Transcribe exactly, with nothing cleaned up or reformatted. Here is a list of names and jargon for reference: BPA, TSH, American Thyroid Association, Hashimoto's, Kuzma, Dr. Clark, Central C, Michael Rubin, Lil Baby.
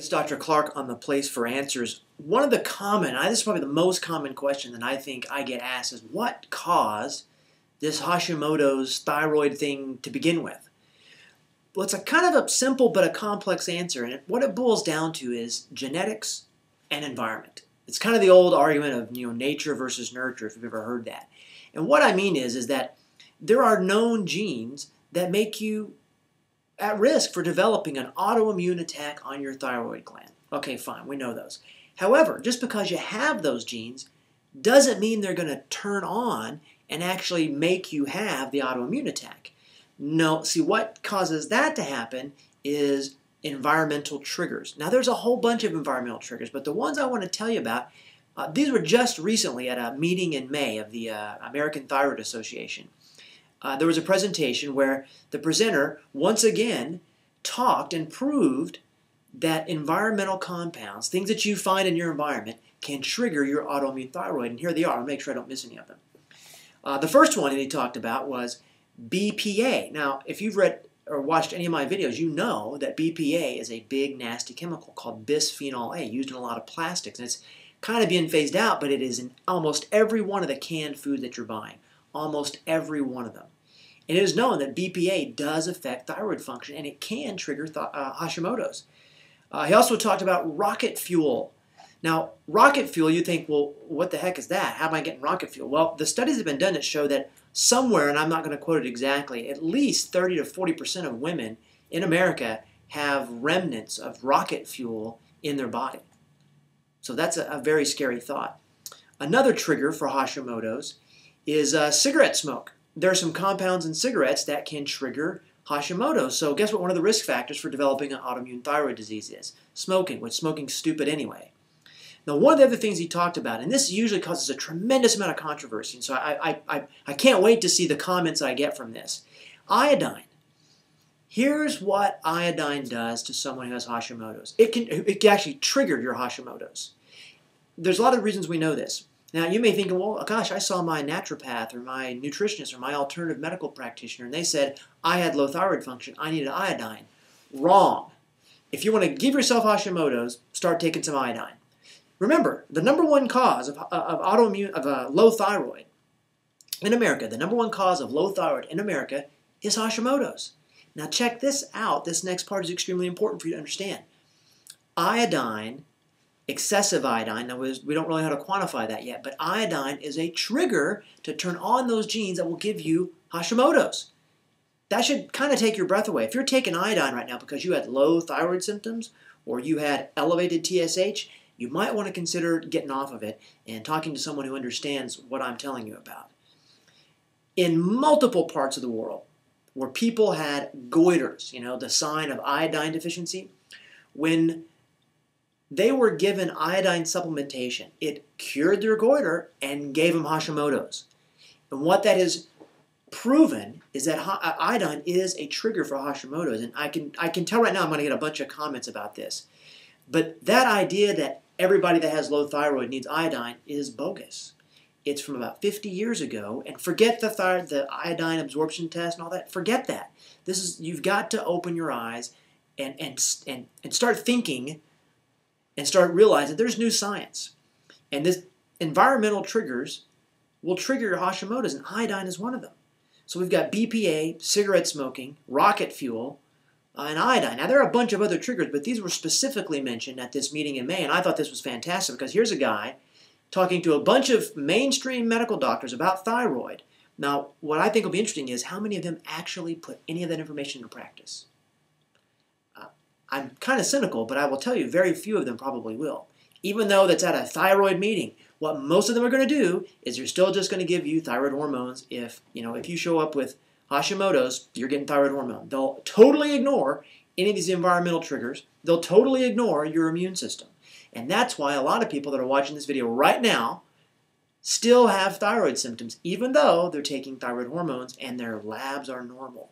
It's Doctor Clark on The Place for Answers. One of the common, this is probably the most common question that I think I get asked is, what caused this Hashimoto's thyroid thing to begin with? Well, it's a kind of a simple but a complex answer, and what it boils down to is genetics and environment. It's kind of the old argument of you know nature versus nurture, if you've ever heard that. And what I mean is, is that there are known genes that make you at risk for developing an autoimmune attack on your thyroid gland. Okay, fine, we know those. However, just because you have those genes doesn't mean they're going to turn on and actually make you have the autoimmune attack. No, see, what causes that to happen is environmental triggers. Now, there's a whole bunch of environmental triggers, but the ones I want to tell you about, uh, these were just recently at a meeting in May of the uh, American Thyroid Association. Uh, there was a presentation where the presenter once again talked and proved that environmental compounds, things that you find in your environment, can trigger your autoimmune thyroid. And here they are. I'll make sure I don't miss any of them. Uh, the first one that he talked about was B P A. Now, if you've read or watched any of my videos, you know that B P A is a big, nasty chemical called bisphenol A, used in a lot of plastics. And it's kind of being phased out, but it is in almost every one of the canned food that you're buying. Almost every one of them. And it is known that B P A does affect thyroid function, and it can trigger uh, Hashimoto's. Uh, he also talked about rocket fuel. Now, rocket fuel, you think, well, what the heck is that? How am I getting rocket fuel? Well, the studies have been done that show that somewhere, and I'm not going to quote it exactly, at least thirty to forty percent of women in America have remnants of rocket fuel in their body. So that's a, a very scary thought. Another trigger for Hashimoto's is uh, cigarette smoke. There are some compounds in cigarettes that can trigger Hashimoto's. So guess what one of the risk factors for developing an autoimmune thyroid disease is? Smoking, which smoking's stupid anyway. Now, one of the other things he talked about, and this usually causes a tremendous amount of controversy, and so I, I, I, I can't wait to see the comments I get from this. Iodine. Here's what iodine does to someone who has Hashimoto's. It can, it can actually trigger your Hashimoto's. There's a lot of reasons we know this. Now, you may think, well, gosh, I saw my naturopath or my nutritionist or my alternative medical practitioner, and they said I had low thyroid function, I needed iodine. Wrong. If you want to give yourself Hashimoto's, start taking some iodine. Remember, the number one cause of, of autoimmune, of uh, low thyroid in America, the number one cause of low thyroid in America is Hashimoto's. Now, check this out. This next part is extremely important for you to understand. Iodine, excessive iodine, now we don't really know how to quantify that yet, but iodine is a trigger to turn on those genes that will give you Hashimoto's. That should kind of take your breath away. If you're taking iodine right now because you had low thyroid symptoms or you had elevated T S H, you might want to consider getting off of it and talking to someone who understands what I'm telling you about. In multiple parts of the world where people had goiters, you know, the sign of iodine deficiency, when they were given iodine supplementation, it cured their goiter and gave them Hashimoto's. And what that has proven is that iodine is a trigger for Hashimoto's. And I can, I can tell right now I'm going to get a bunch of comments about this. But that idea that everybody that has low thyroid needs iodine is bogus. It's from about fifty years ago. And forget the, thyroid, the iodine absorption test and all that. Forget that. This is, you've got to open your eyes and, and, and, and start thinking and start realizing there's new science. And this environmental triggers will trigger your Hashimoto's, and iodine is one of them. So we've got B P A, cigarette smoking, rocket fuel, uh, and iodine. Now, there are a bunch of other triggers, but these were specifically mentioned at this meeting in May, and I thought this was fantastic because here's a guy talking to a bunch of mainstream medical doctors about thyroid. Now, what I think will be interesting is how many of them actually put any of that information into practice. I'm kind of cynical, but I will tell you, very few of them probably will. Even though that's at a thyroid meeting, what most of them are going to do is they're still just going to give you thyroid hormones. If you know if you show up with Hashimoto's, you're getting thyroid hormone. They'll totally ignore any of these environmental triggers. They'll totally ignore your immune system. And that's why a lot of people that are watching this video right now still have thyroid symptoms, even though they're taking thyroid hormones and their labs are normal.